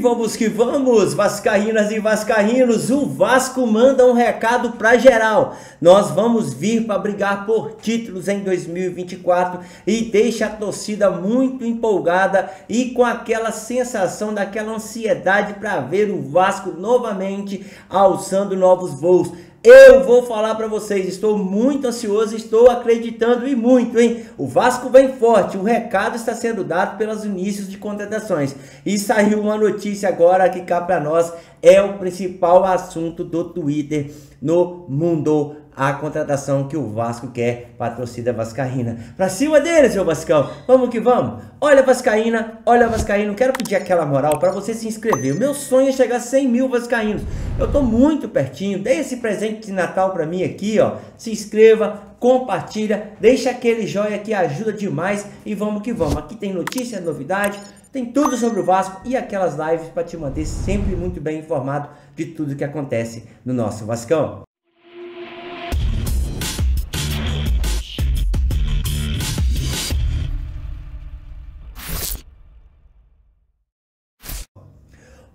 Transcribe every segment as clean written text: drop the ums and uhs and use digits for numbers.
Vamos que vamos, vascaínas e vascaínos, o Vasco manda um recado pra geral. Nós vamos vir para brigar por títulos em 2024 e deixa a torcida muito empolgada e com aquela sensação daquela ansiedade para ver o Vasco novamente alçando novos voos. Eu vou falar para vocês, estou muito ansioso, estou acreditando e muito, hein? O Vasco vem forte, o recado está sendo dado pelos inícios de contratações. E saiu uma notícia agora que cá para nós é o principal assunto do Twitter no mundo. A contratação que o Vasco quer para a torcida vascaína. Pra cima deles, seu Vascão. Vamos que vamos. Olha, vascaína. Olha, vascaíno. Quero pedir aquela moral para você se inscrever. O meu sonho é chegar a 100 mil vascaínos. Eu tô muito pertinho. Dê esse presente de Natal para mim aqui, ó. Se inscreva. Compartilha, deixa aquele joinha que ajuda demais e vamos que vamos. Aqui tem notícia, novidade, tem tudo sobre o Vasco e aquelas lives para te manter sempre muito bem informado de tudo que acontece no nosso Vascão.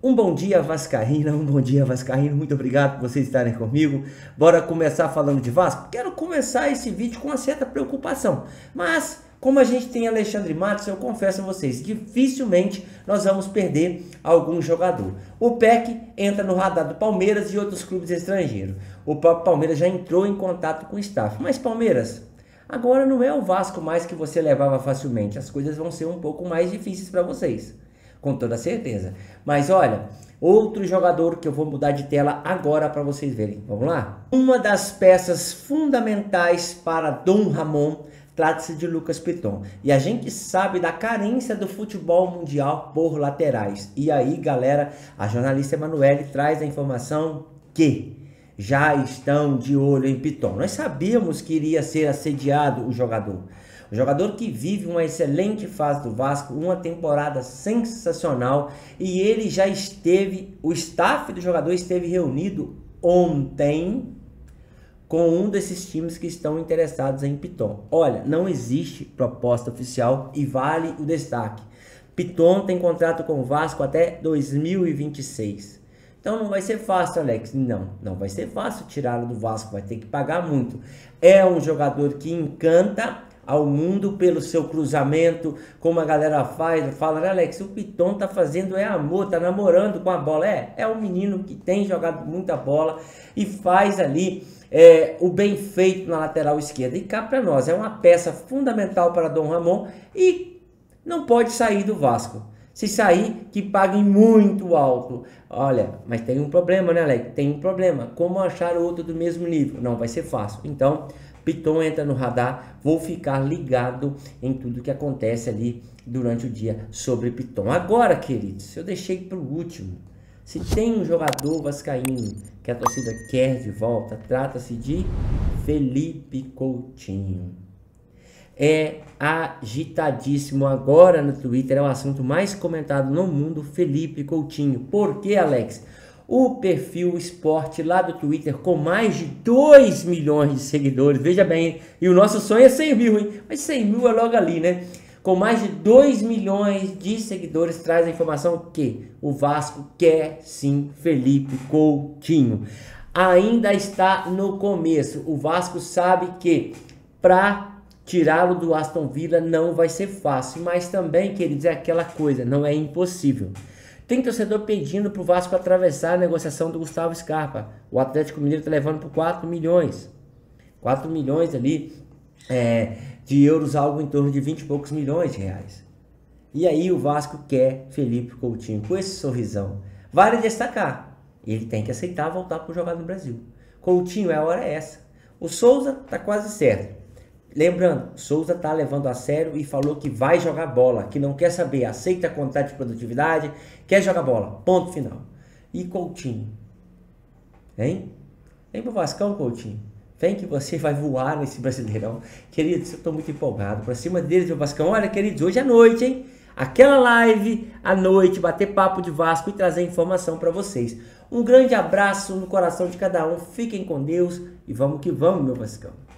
Um bom dia, vascaína, um bom dia, vascaíno. Muito obrigado por vocês estarem comigo. Bora começar falando de Vasco? Quero começar esse vídeo com uma certa preocupação, mas como a gente tem Alexandre Matos, eu confesso a vocês, dificilmente nós vamos perder algum jogador. O PEC entra no radar do Palmeiras e outros clubes estrangeiros. O próprio Palmeiras já entrou em contato com o staff, mas Palmeiras... Agora não é o Vasco mais que você levava facilmente, as coisas vão ser um pouco mais difíceis para vocês. Com toda certeza. Mas olha, outro jogador que eu vou mudar de tela agora para vocês verem. Vamos lá? Uma das peças fundamentais para Dom Ramon trata-se de Lucas Piton. E a gente sabe da carência do futebol mundial por laterais. E aí, galera, a jornalista Emanuele traz a informação que... já estão de olho em Piton. Nós sabíamos que iria ser assediado o jogador. O jogador que vive uma excelente fase do Vasco, uma temporada sensacional, e ele já esteve, o staff do jogador esteve reunido ontem com um desses times que estão interessados em Piton. Olha, não existe proposta oficial e vale o destaque. Piton tem contrato com o Vasco até 2026. Então não vai ser fácil, Alex. Não, não vai ser fácil tirá-lo do Vasco, vai ter que pagar muito. É um jogador que encanta ao mundo pelo seu cruzamento, como a galera faz, fala, né, Alex, o Piton tá fazendo é amor, tá namorando com a bola. É um menino que tem jogado muita bola e faz ali o bem feito na lateral esquerda. E cá para nós, é uma peça fundamental para Dom Ramon e não pode sair do Vasco. Se sair, que paguem muito alto. Olha, mas tem um problema, né, Alex? Tem um problema. Como achar outro do mesmo nível? Não vai ser fácil. Então, Piton entra no radar. Vou ficar ligado em tudo que acontece ali durante o dia sobre Piton. Agora, queridos, eu deixei para o último. Se tem um jogador vascaíno que a torcida quer de volta, trata-se de Felipe Coutinho. É agitadíssimo agora no Twitter, é o assunto mais comentado no mundo, Felipe Coutinho. Por que, Alex? O perfil esporte lá do Twitter com mais de 2 milhões de seguidores, veja bem, e o nosso sonho é 100 mil, hein? Mas 100 mil é logo ali, né? Com mais de 2 milhões de seguidores, traz a informação que o Vasco quer sim Felipe Coutinho. Ainda está no começo, o Vasco sabe que para... tirá-lo do Aston Villa não vai ser fácil, mas também, queridos, é aquela coisa, não é impossível. Tem torcedor pedindo para o Vasco atravessar a negociação do Gustavo Scarpa. O Atlético Mineiro está levando por 4 milhões. 4 milhões ali de euros, algo em torno de 20 e poucos milhões de reais. E aí o Vasco quer Felipe Coutinho com esse sorrisão. Vale destacar, ele tem que aceitar voltar para jogar no Brasil. Coutinho, a hora é essa. O Souza está quase certo. Lembrando, Souza tá levando a sério e falou que vai jogar bola, que não quer saber, aceita contrato de produtividade, quer jogar bola, ponto final. E Coutinho, hein? Vem pro Vascão, Coutinho. Vem que você vai voar nesse Brasileirão. Queridos, eu tô muito empolgado. Pra cima deles, meu Vascão. Olha, queridos, hoje à noite, hein? aquela live à noite, bater papo de Vasco e trazer informação para vocês. Um grande abraço no coração de cada um, fiquem com Deus e vamos que vamos, meu Vascão.